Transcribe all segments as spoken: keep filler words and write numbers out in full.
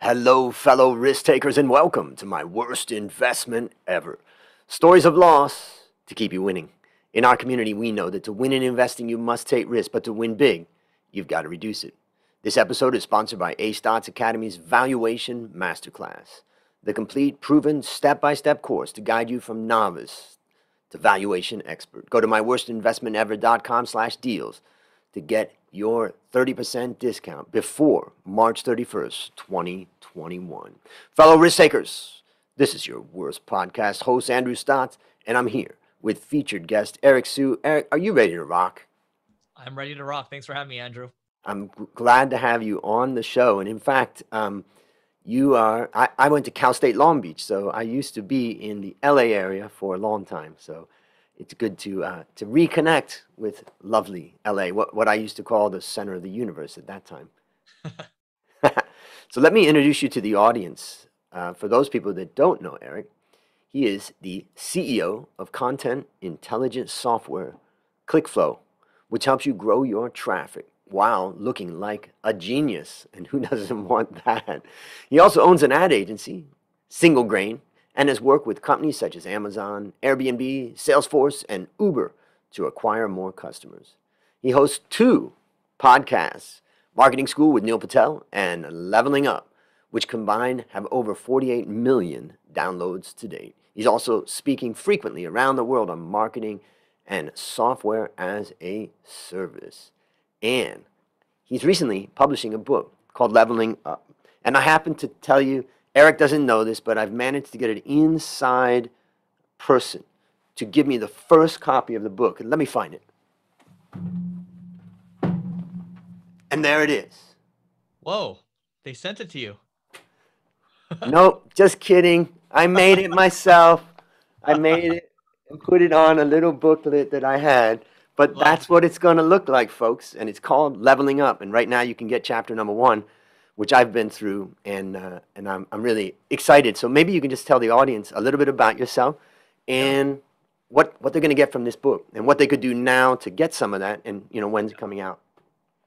Hello, fellow risk takers, and welcome to My Worst Investment Ever. Stories of loss to keep you winning. In our community, we know that to win in investing, you must take risk, but to win big, you've got to reduce it. This episode is sponsored by Aton's Academy's Valuation Masterclass, the complete, proven, step-by-step course to guide you from novice to valuation expert. Go to my worst investment ever dot com slash deals to get your thirty percent discount before March thirty-first, twenty twenty-one. Fellow risk takers, this is your worst podcast host, Andrew Stotz, and I'm here with featured guest Eric Siu. Eric, are you ready to rock? I'm ready to rock. Thanks for having me, Andrew. I'm glad to have you on the show. And in fact, um, you are, I, I went to Cal State Long Beach, so I used to be in the L A area for a long time. So it's good to uh, to reconnect with lovely L A, what, what I used to call the center of the universe at that time. So let me introduce you to the audience. Uh, for those people that don't know Eric, he is the C E O of content intelligence software, ClickFlow, which helps you grow your traffic while looking like a genius. And who doesn't want that? He also owns an ad agency, Single Grain, and has worked with companies such as Amazon, Airbnb, Salesforce, and Uber to acquire more customers. He hosts two podcasts, Marketing School with Neil Patel and Leveling Up, which combined have over forty-eight million downloads to date. He's also speaking frequently around the world on marketing and software as a service. And he's recently publishing a book called Leveling Up. And I happen to tell you, Eric doesn't know this, but I've managed to get an inside person to give me the first copy of the book. And let me find it. And there it is. Whoa, they sent it to you. Nope, just kidding. I made it myself. I made it and put it on a little booklet that I had. But Love that's it. What it's going to look like, folks. And it's called Leveling Up. And right now you can get chapter number one, which I've been through, and uh, and I'm, I'm really excited. So maybe you can just tell the audience a little bit about yourself and what what they're going to get from this book and what they could do now to get some of that, and you know, when's it coming out.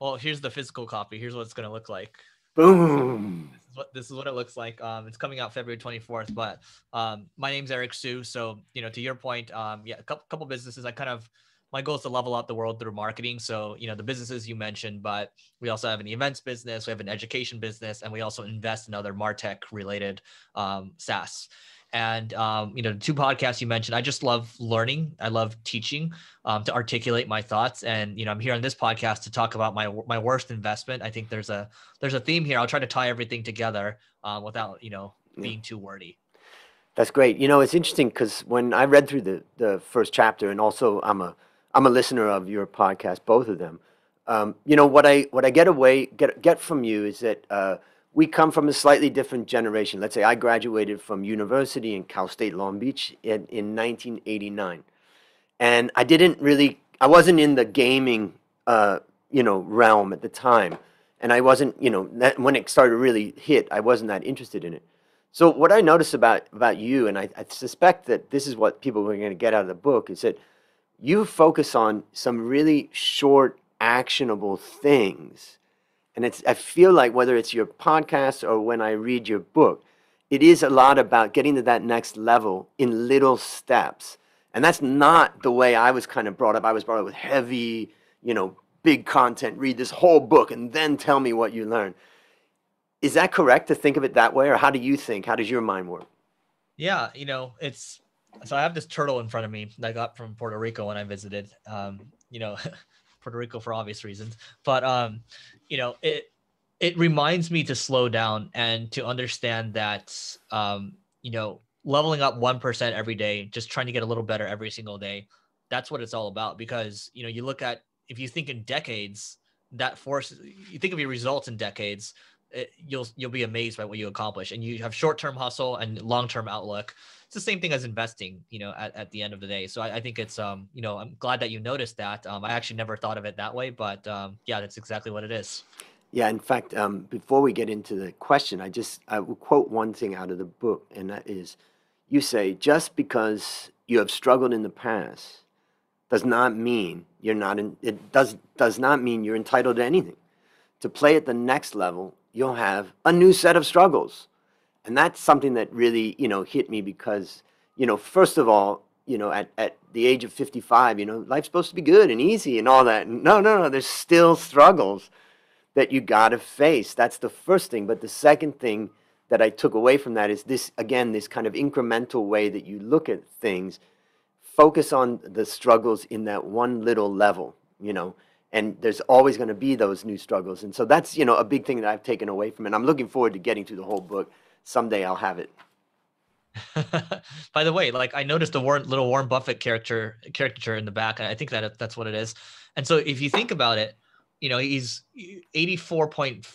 Well, here's the physical copy. Here's what it's going to look like. Boom. This is what, this is what it looks like. Um, it's coming out February twenty-fourth, but um, my name's Eric Siu. So, you know, to your point, um, yeah, a couple, couple businesses I kind of, my goal is to level up the world through marketing. So, you know, the businesses you mentioned, but we also have an events business, we have an education business, and we also invest in other MarTech related um, SaaS. And, um, you know, the two podcasts you mentioned, I just love learning. I love teaching um, to articulate my thoughts. And, you know, I'm here on this podcast to talk about my, my worst investment. I think there's a, there's a theme here. I'll try to tie everything together uh, without, you know, being too wordy. That's great. You know, it's interesting because when I read through the, the first chapter, and also I'm a, I'm a listener of your podcast, both of them. Um, you know, what I what I get away get get from you is that uh, we come from a slightly different generation. Let's say I graduated from university in Cal State Long Beach in, in nineteen eighty-nine, and I didn't really, I wasn't in the gaming uh, you know realm at the time, and I wasn't you know that, when it started to really hit, I wasn't that interested in it. So what I noticed about about you, and I, I suspect that this is what people were going to get out of the book, is that you focus on some really short, actionable things. And it's, I feel like whether it's your podcast or when I read your book, it is a lot about getting to that next level in little steps. And that's not the way I was kind of brought up. I was brought up with heavy, you know, big content, read this whole book and then tell me what you learned. Is that correct to think of it that way? Or how do you think? How does your mind work? Yeah, you know, it's... So I have this turtle in front of me that I got from Puerto Rico when I visited, um, you know, Puerto Rico for obvious reasons, but, um, you know, it, it reminds me to slow down and to understand that, um, you know, leveling up one percent every day, just trying to get a little better every single day. That's what it's all about. Because, you know, you look at, if you think in decades, that forces, you think of your results in decades, it, you'll, you'll be amazed by what you accomplish. And you have short-term hustle and long-term outlook. The same thing as investing, you know, at, at the end of the day. So I, I think it's, um, you know, I'm glad that you noticed that. Um, I actually never thought of it that way, but um, yeah, that's exactly what it is. Yeah. In fact, um, before we get into the question, I just, I will quote one thing out of the book, and that is, you say, just because you have struggled in the past does not mean you're not, in, it does, does not mean you're entitled to anything. To play at the next level you'll have a new set of struggles. And that's something that really, you know, hit me because, you know, first of all, you know, at, at the age of fifty-five, you know, life's supposed to be good and easy and all that. No, no, no, there's still struggles that you got to face. That's the first thing. But the second thing that I took away from that is this, again, this kind of incremental way that you look at things. Focus on the struggles in that one little level, you know, and there's always going to be those new struggles. And so that's, you know, a big thing that I've taken away from it. And I'm looking forward to getting through the whole book. Someday I'll have it. By the way, like I noticed the Warren, little Warren Buffett character caricature in the back. I think that that's what it is. And so if you think about it, you know, he's eighty-four point.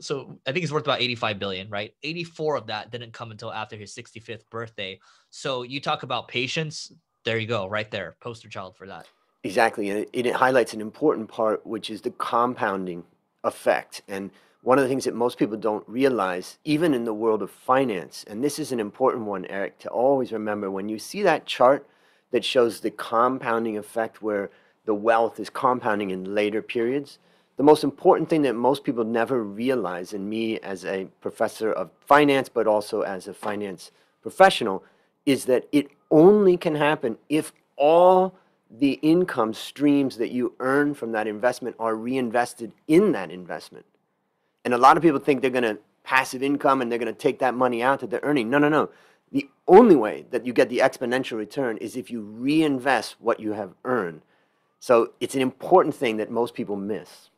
So I think he's worth about eighty-five billion, right? eighty-four of that didn't come until after his sixty-fifth birthday. So you talk about patience. There you go, right there, poster child for that. Exactly, and it, it highlights an important part, which is the compounding effect. And one of the things that most people don't realize, even in the world of finance, and this is an important one, Eric, to always remember, when you see that chart that shows the compounding effect where the wealth is compounding in later periods, the most important thing that most people never realize, and me as a professor of finance, but also as a finance professional, is that it only can happen if all the income streams that you earn from that investment are reinvested in that investment. And a lot of people think they're going to passive income and they're going to take that money out that they're earning. No, no, no. The only way that you get the exponential return is if you reinvest what you have earned. So it's an important thing that most people miss.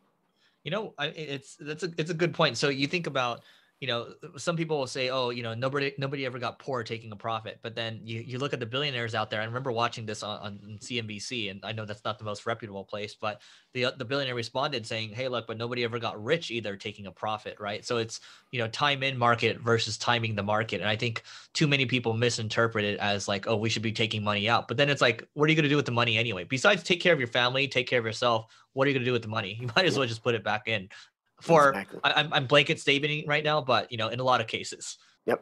You know, it's, that's a, it's a good point. So you think about, you know, some people will say, oh, you know, nobody, nobody ever got poor taking a profit. But then you, you look at the billionaires out there. I remember watching this on, on C N B C, and I know that's not the most reputable place, but the, the billionaire responded saying, hey, look, but nobody ever got rich either taking a profit, right? So it's, you know, time in market versus timing the market. And I think too many people misinterpret it as like, oh, we should be taking money out. But then it's like, what are you going to do with the money anyway? Besides take care of your family, take care of yourself, what are you going to do with the money? You might as well just put it back in. For exactly. I, I'm blanket stating right now, but you know, in a lot of cases. Yep.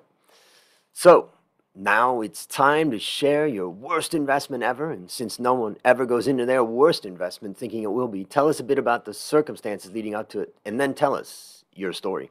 So now it's time to share your worst investment ever. And since no one ever goes into their worst investment thinking it will be, tell us a bit about the circumstances leading up to it, and then tell us your story.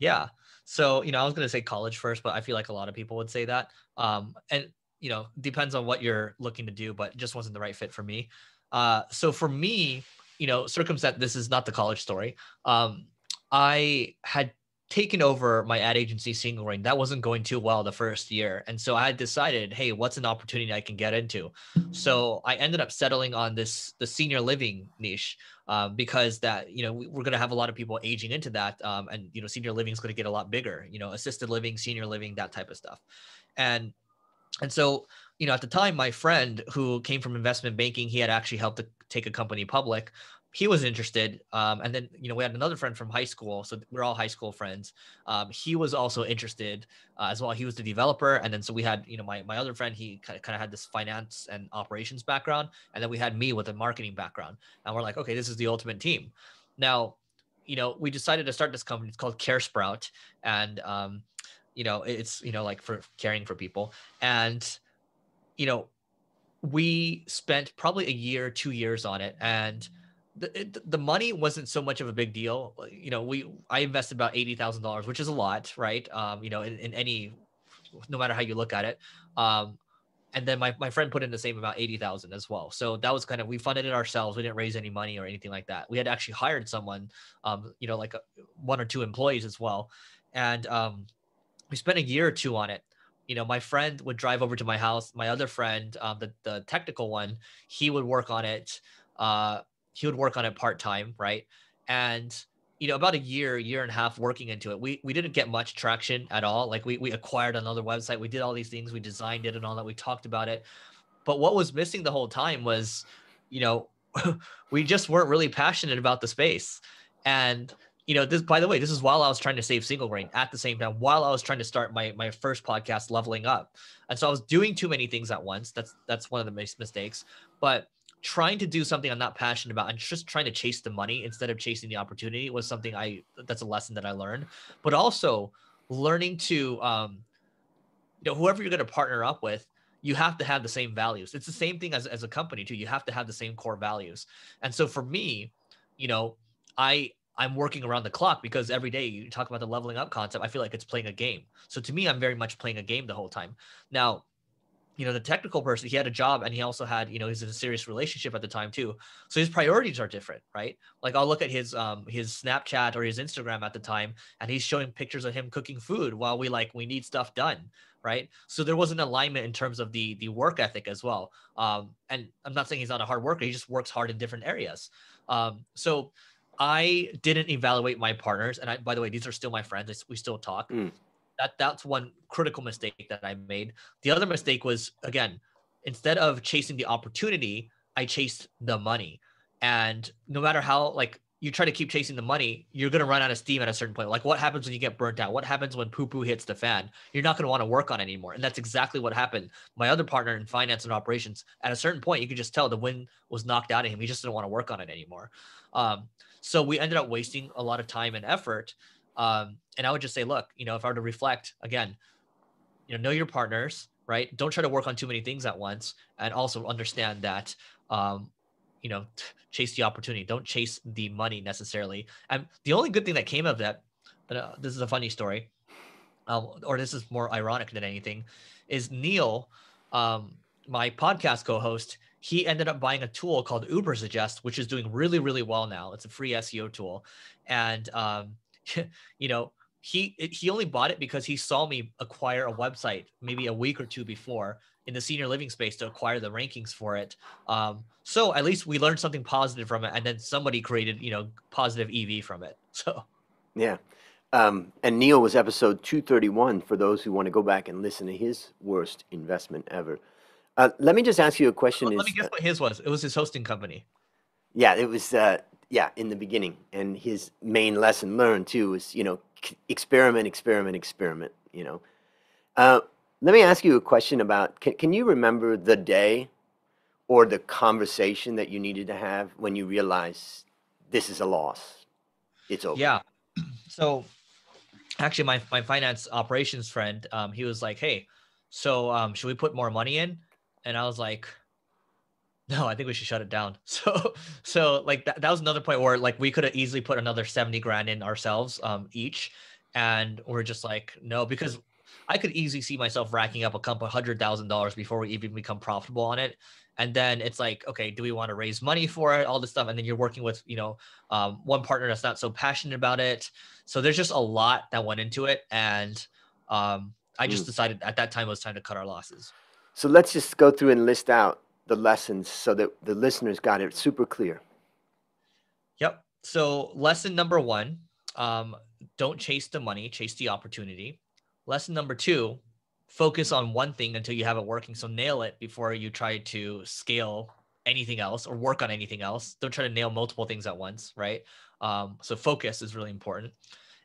Yeah. So you know, I was going to say college first, but I feel like a lot of people would say that. Um, and you know, depends on what you're looking to do, but just wasn't the right fit for me. Uh, so for me, you know, circumstance, this is not the college story. Um, I had taken over my ad agency, Single Grain. That wasn't going too well the first year. And so I had decided, hey, what's an opportunity I can get into? So I ended up settling on this, the senior living niche, uh, because that, you know, we're going to have a lot of people aging into that. Um, and, you know, senior living is going to get a lot bigger, you know, assisted living, senior living, that type of stuff. And, and so, you know, at the time, my friend who came from investment banking, he had actually helped to take a company public. He was interested. Um, and then, you know, we had another friend from high school. So we're all high school friends. Um, he was also interested uh, as well. He was the developer. And then, so we had, you know, my, my other friend, he kind of, kind of had this finance and operations background. And then we had me with a marketing background. And we're like, okay, this is the ultimate team. Now, you know, we decided to start this company. It's called CareSprout. And, um, you know, it's, you know, like for caring for people. And, you know, we spent probably a year, two years on it. And the, it, the money wasn't so much of a big deal. You know, we, I invested about eighty thousand dollars, which is a lot, right? Um, you know, in, in any, no matter how you look at it. Um, and then my, my friend put in the same about eighty thousand as well. So that was kind of, we funded it ourselves. We didn't raise any money or anything like that. We had actually hired someone, um, you know, like a, one or two employees as well. And um, we spent a year or two on it. You know, my friend would drive over to my house. My other friend, um, the, the technical one, he would work on it. Uh, he would work on it part-time, right? And, you know, about a year, year and a half working into it, we, we didn't get much traction at all. Like we, we acquired another website. We did all these things. We designed it and all that. We talked about it. But what was missing the whole time was, you know, we just weren't really passionate about the space. And you know, this, by the way, this is while I was trying to save Single Grain at the same time, while I was trying to start my, my first podcast, Leveling Up. And so I was doing too many things at once. That's, that's one of the mis- mistakes, but trying to do something I'm not passionate about and just trying to chase the money instead of chasing the opportunity was something I, that's a lesson that I learned, but also learning to, um, you know, whoever you're going to partner up with, you have to have the same values. It's the same thing as, as a company too. You have to have the same core values. And so for me, you know, I, I'm working around the clock because every day you talk about the leveling up concept. I feel like it's playing a game. So to me, I'm very much playing a game the whole time. Now, you know, the technical person, he had a job and he also had, you know, he's in a serious relationship at the time too. So his priorities are different, right? Like I'll look at his, um, his Snapchat or his Instagram at the time, and he's showing pictures of him cooking food while we like, we need stuff done. Right. So there was an alignment in terms of the, the work ethic as well. Um, and I'm not saying he's not a hard worker. He just works hard in different areas. Um, so I didn't evaluate my partners. And I, by the way, these are still my friends. We still talk. Mm. That that's one critical mistake that I made. The other mistake was, again, instead of chasing the opportunity, I chased the money. And no matter how, like, you try to keep chasing the money, you're going to run out of steam at a certain point. Like what happens when you get burnt out? What happens when poo-poo hits the fan? You're not going to want to work on it anymore. And that's exactly what happened. My other partner in finance and operations, at a certain point, you could just tell the wind was knocked out of him. He just didn't want to work on it anymore. Um, so we ended up wasting a lot of time and effort. Um, and I would just say, look, you know, if I were to reflect again, you know, know your partners, right? Don't try to work on too many things at once. And also understand that, um, you know, chase the opportunity. Don't chase the money necessarily. And the only good thing that came of that, and, uh, this is a funny story, um, or this is more ironic than anything, is Neil, um, my podcast co-host, he ended up buying a tool called Ubersuggest, which is doing really, really well now. It's a free S E O tool. And, um, you know, he he only bought it because he saw me acquire a website maybe a week or two before in the senior living space to acquire the rankings for it. Um, so at least we learned something positive from it, and then somebody created, you know, positive E V from it. So, yeah. Um, and Neil was episode two thirty-one for those who want to go back and listen to his worst investment ever. Uh, let me just ask you a question. Let, is, let me guess uh, what his was. It was his hosting company. Yeah, it was. Uh, yeah, in the beginning. And his main lesson learned too is, you know, experiment, experiment, experiment, you know. Uh, Let me ask you a question about, can, can you remember the day or the conversation that you needed to have when you realized this is a loss? It's over. Yeah. So actually my, my finance operations friend, um, he was like, hey, so um, should we put more money in? And I was like, no, I think we should shut it down. So, so like that, that was another point where like we could have easily put another seventy grand in ourselves um, each. And we're just like, no, because I could easily see myself racking up a couple hundred thousand dollars before we even become profitable on it. And then it's like, okay, do we want to raise money for it? All this stuff. And then you're working with, you know, um, one partner that's not so passionate about it. So there's just a lot that went into it. And um, I just mm. decided at that time it was time to cut our losses. So let's just go through and list out the lessons so that the listeners got it super clear. Yep. So lesson number one, um, don't chase the money, chase the opportunity. Lesson number two, focus on one thing until you have it working. So nail it before you try to scale anything else or work on anything else. Don't try to nail multiple things at once, right? Um, so focus is really important.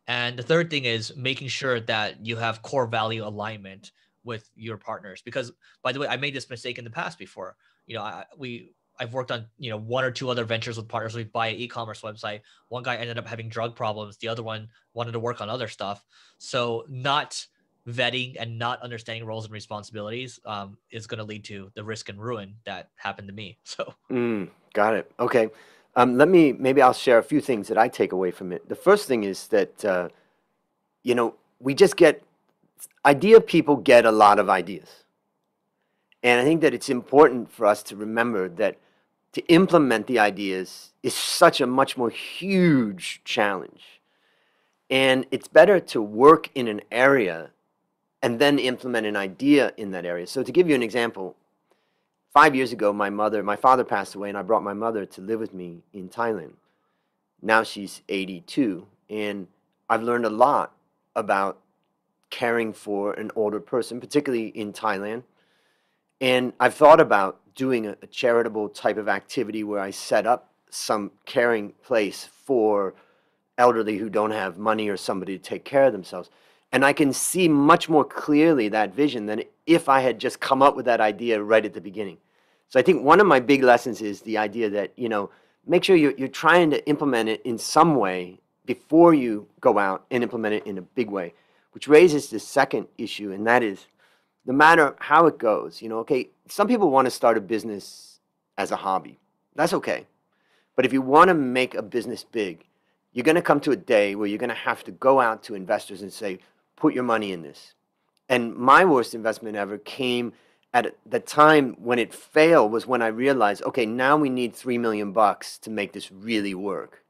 And the third thing is making sure that you have core value alignment with your partners. Because by the way, I made this mistake in the past before. You know, I, we... I've worked on, you know, one or two other ventures with partners. We buy an e-commerce website. One guy ended up having drug problems. The other one wanted to work on other stuff. So not vetting and not understanding roles and responsibilities um, is going to lead to the risk and ruin that happened to me. So mm, got it. Okay. Um, let me, maybe I'll share a few things that I take away from it. The first thing is that, uh, you know, we just get, idea people get a lot of ideas. And I think that it's important for us to remember that to implement the ideas is such a much more huge challenge. And it's better to work in an area and then implement an idea in that area. So to give you an example, five years ago, my mother, my father passed away, and I brought my mother to live with me in Thailand. Now she's eighty-two, and I've learned a lot about caring for an older person, particularly in Thailand. And I've thought about doing a, a charitable type of activity where I set up some caring place for elderly who don't have money or somebody to take care of themselves. And I can see much more clearly that vision than if I had just come up with that idea right at the beginning. So I think one of my big lessons is the idea that, you know, make sure you're, you're trying to implement it in some way before you go out and implement it in a big way, which raises the second issue, and that is, no matter how it goes, you know, okay, some people want to start a business as a hobby. That's okay. But if you want to make a business big, you're going to come to a day where you're going to have to go out to investors and say, put your money in this. And my worst investment ever came at the time when it failed was when I realized, okay, now we need three million bucks to make this really work.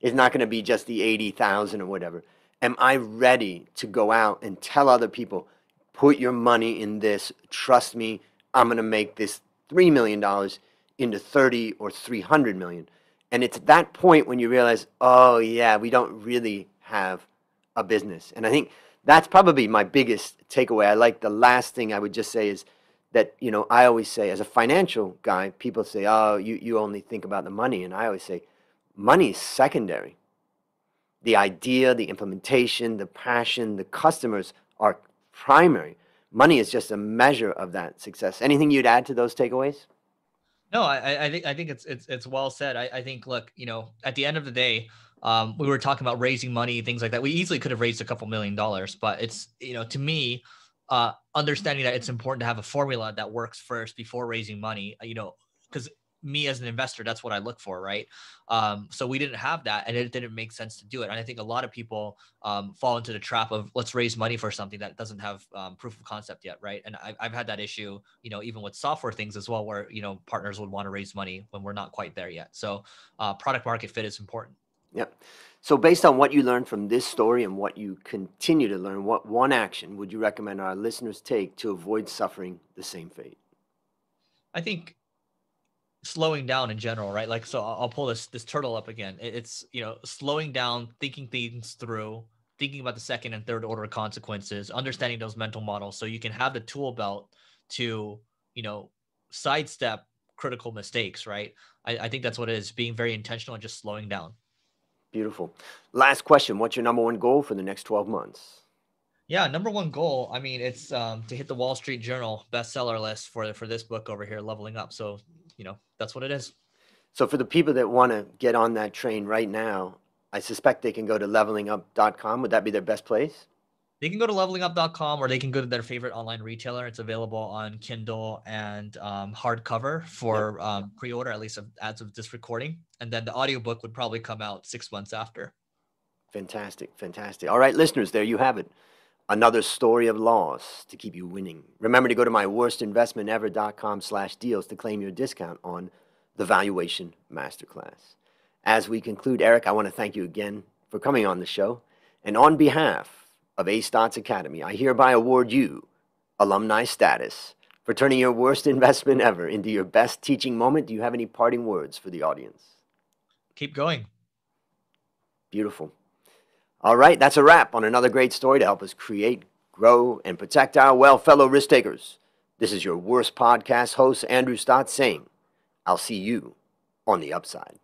It's not going to be just the eighty thousand or whatever. Am I ready to go out and tell other people, put your money in this, trust me, I'm going to make this three million dollars into thirty or three hundred million. And it's that point when you realize, oh yeah, we don't really have a business. And I think that's probably my biggest takeaway. I like the last thing I would just say is that, you know, I always say as a financial guy, people say, oh, you, you only think about the money. And I always say, money is secondary. The idea, the implementation, the passion, the customers are primary. Money is just a measure of that success. Anything you'd add to those takeaways? No, I, I think I think it's it's it's well said. I, I think, look, you know, at the end of the day, um, we were talking about raising money, things like that. We easily could have raised a couple million dollars, but it's, you know, to me, uh, understanding that it's important to have a formula that works first before raising money, you know, because me as an investor, that's what I look for, right? Um, so we didn't have that, and it didn't make sense to do it. And I think a lot of people um, fall into the trap of let's raise money for something that doesn't have um, proof of concept yet, right? And I've, I've had that issue, you know, even with software things as well, where, you know, partners would want to raise money when we're not quite there yet. So uh, product market fit is important. Yep. So based on what you learned from this story and what you continue to learn, what one action would you recommend our listeners take to avoid suffering the same fate? I think slowing down in general, right? Like, so I'll pull this, this turtle up again. It's, you know, slowing down, thinking things through, thinking about the second and third order consequences, understanding those mental models. So you can have the tool belt to, you know, sidestep critical mistakes, right? I, I think that's what it is, being very intentional and just slowing down. Beautiful. Last question. What's your number one goal for the next twelve months? Yeah, number one goal. I mean, it's um, to hit the Wall Street Journal bestseller list for for this book over here, Leveling Up. So, you know, that's what it is. So for the people that want to get on that train right now, I suspect they can go to leveling up dot com. Would that be their best place? They can go to leveling up dot com, or they can go to their favorite online retailer. It's available on Kindle and um, hardcover for yep. um, pre-order, at least as of this recording. And then the audiobook would probably come out six months after. Fantastic. Fantastic. All right, listeners, there you have it. Another story of loss to keep you winning. Remember to go to my worst investment ever dot com slash deals to claim your discount on the Valuation Masterclass. As we conclude, Eric, I want to thank you again for coming on the show. And on behalf of Aton's Academy, I hereby award you alumni status for turning your worst investment ever into your best teaching moment. Do you have any parting words for the audience? Keep going. Beautiful. All right, that's a wrap on another great story to help us create, grow, and protect our well fellow risk takers. This is your worst podcast host, Andrew Stotz, saying, I'll see you on the upside.